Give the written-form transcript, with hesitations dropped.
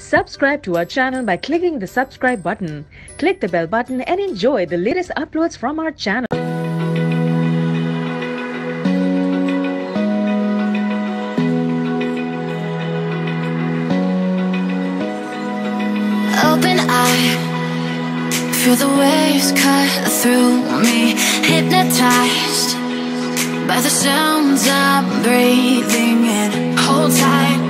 Subscribe to our channel by clicking the subscribe button. Click the bell button and enjoy the latest uploads from our channel. Open eye, feel the waves cut through me, hypnotized by the sounds I'm breathing in. Hold tight.